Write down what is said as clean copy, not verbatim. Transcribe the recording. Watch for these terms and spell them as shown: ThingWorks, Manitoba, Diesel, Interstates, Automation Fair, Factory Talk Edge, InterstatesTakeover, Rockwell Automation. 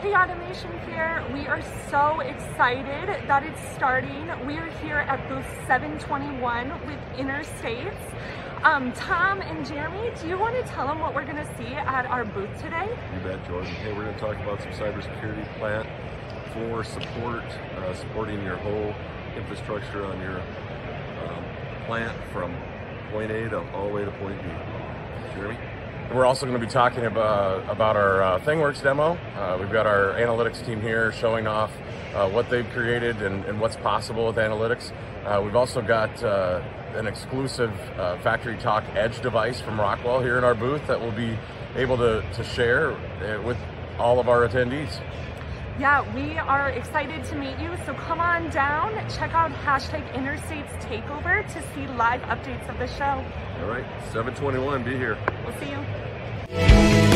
Hey Automation Fair, we are so excited that it's starting. We are here at booth 721 with Interstates. Tom and Jeremy, do you want to tell them what we're going to see at our booth today? You bet, Jordan. Hey, we're going to talk about some cybersecurity platform support, supporting your whole infrastructure on your plant from point A to all the way to point B. Jeremy? We're also going to be talking about our ThingWorks demo. We've got our analytics team here showing off what they've created and what's possible with analytics. We've also got an exclusive Factory Talk Edge device from Rockwell here in our booth that we'll be able to share with all of our attendees. Yeah, we are excited to meet you, so come on down, check out #InterstatesTakeover to see live updates of the show. All right, 721, be here. We'll see you.